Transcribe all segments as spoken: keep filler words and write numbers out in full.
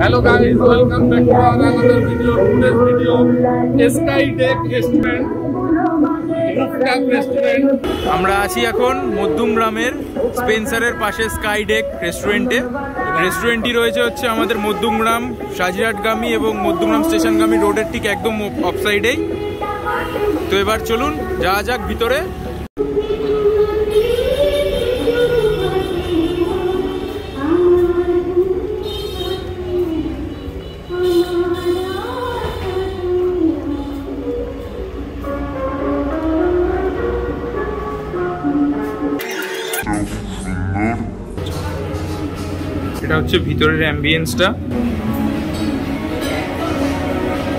Hello guys, welcome back to another video. Today's video is Sky Deck restaurant, rooftop restaurant. আমরা আছি এখন মধ্যমগ্রামের স্পেন্সারের পাশে sky day রেস্টুরেন্টে। রেস্টুরেন্টটি রয়েছে হচ্ছে আমাদের মধ্যমগ্রাম সাজিরহাটগামী এবং মধ্যমগ্রাম স্টেশনগামী রোডের ঠিক একদম অফসাইডেই। তো এবার চলুন যাওয়া যাক ভিতরে। এটা হচ্ছে ভিতরের অ্যাম্বিয়েন্সটা,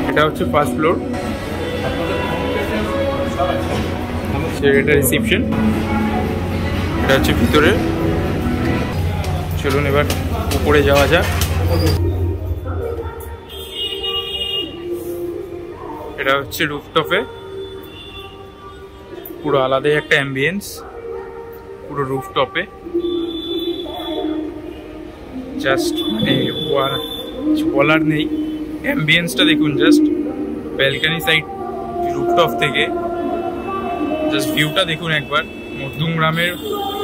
এটা হচ্ছে ফার্স্ট ফ্লোর, এটা রিসেপশন, এটা হচ্ছে ভিতরে। চলুন এবার উপরে যাওয়া যাক। এটা হচ্ছে রুফটপে, পুরো আলাদাই একটা অ্যাম্বিয়েন্স পুরো রুফটপে। জাস্ট মানে কিছু বলার নেই, অ্যাম্বিয়েন্সটা দেখুন। জাস্ট ব্যালকনি সাইড রুফটপ থেকে জাস্ট ভিউটা দেখুন একবার। মধ্যমগ্রামের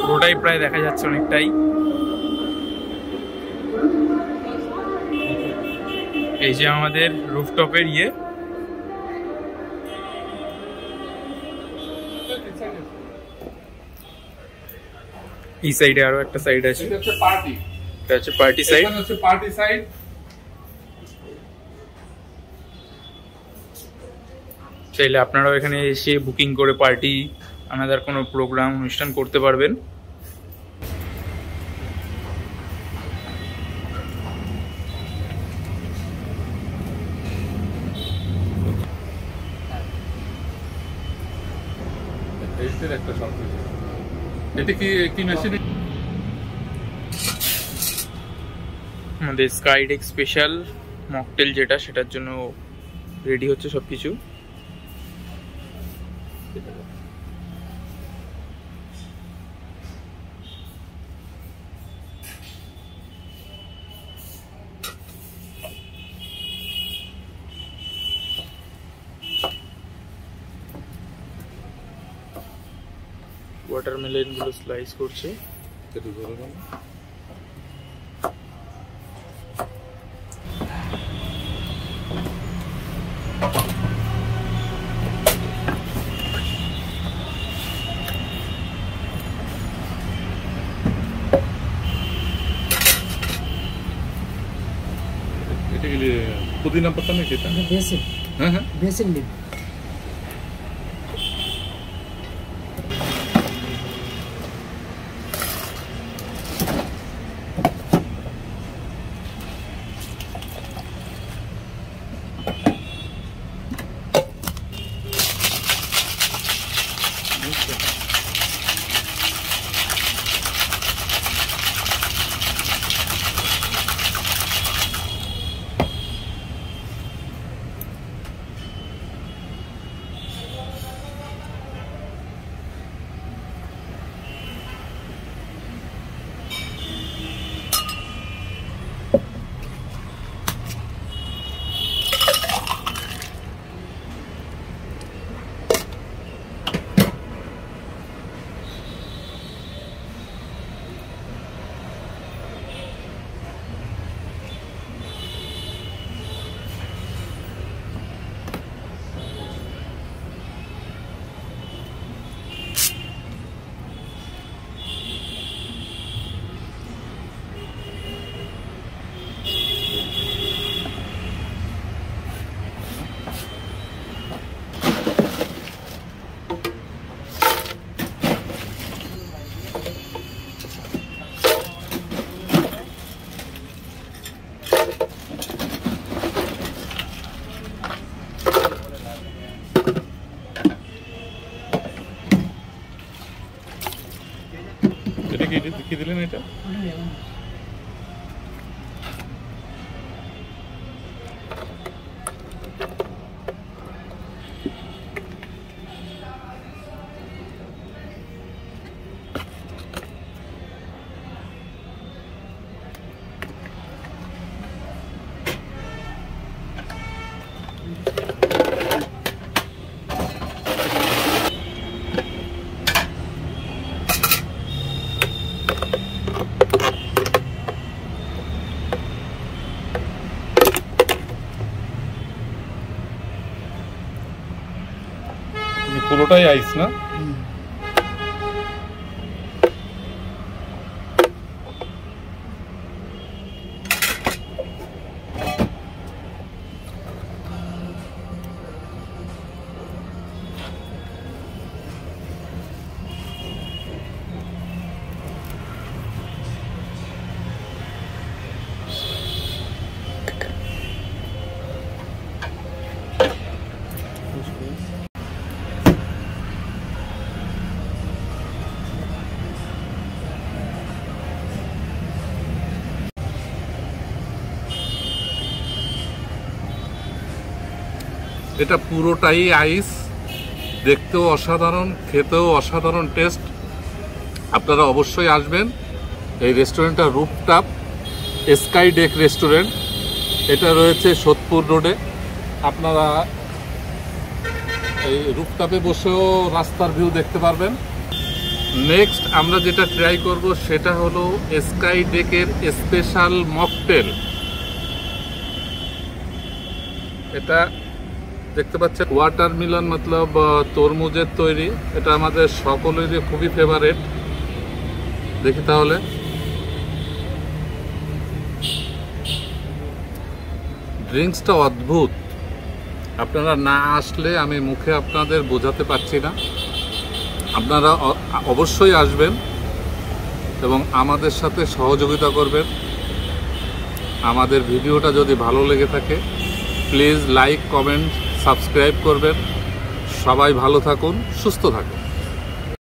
পুরোটাই প্রায় দেখা যাচ্ছে, অনেকটাই। এই যে আমাদের রুফটপের ইয়ে, এই সাইডে আরো একটা সাইড আছে, এটা হচ্ছে পার্টি সাইড, এটা হচ্ছে পার্টি সাইড। চাইলে আপনারাও এখানে এসে বুকিং করে পার্টি আনাদার কোনো প্রোগ্রাম অনুষ্ঠান করতে পারবেন। এটা কি কি মেশিন? আমাদের স্কাই ডেক স্পেশাল মকটেল যেটা, সেটার জন্য রেডি হচ্ছে সবকিছু। ওয়াটারমেলন গুলো স্লাইস করছে। পুদিনা পাতা নাকি? হ্যাঁ হ্যাঁ, বেসিন লিভ। কি দিলেন এটা? পুরোটাই আইস না? এটা পুরোটাই আইস, দেখতেও অসাধারণ, খেতেও অসাধারণ টেস্ট। আপনারা অবশ্যই আসবেন। এই রেস্টুরেন্টটা রুফটপ স্কাই ডেক রেস্টুরেন্ট, এটা রয়েছে সোদপুর রোডে। আপনারা এই রুফটপে বসেও রাস্তার ভিউ দেখতে পারবেন। নেক্সট আমরা যেটা ট্রাই করব সেটা হলো স্কাই ডেকের স্পেশাল মকটেল। এটা দেখতে পাচ্ছেন ওয়াটারমেলন, মতলব তরমুজের তৈরি, এটা আমাদের সকলেরই খুবই ফেভারিট। দেখি তাহলে ড্রিঙ্কসটা অদ্ভুত, আপনারা না আসলে আমি মুখে আপনাদের বোঝাতে পারছি না। আপনারা অবশ্যই আসবেন এবং আমাদের সাথে সহযোগিতা করবেন। আমাদের ভিডিওটা যদি ভালো লেগে থাকে প্লিজ লাইক, কমেন্ট, সাবস্ক্রাইব করবেন। সবাই ভালো থাকুন, সুস্থ থাকুন।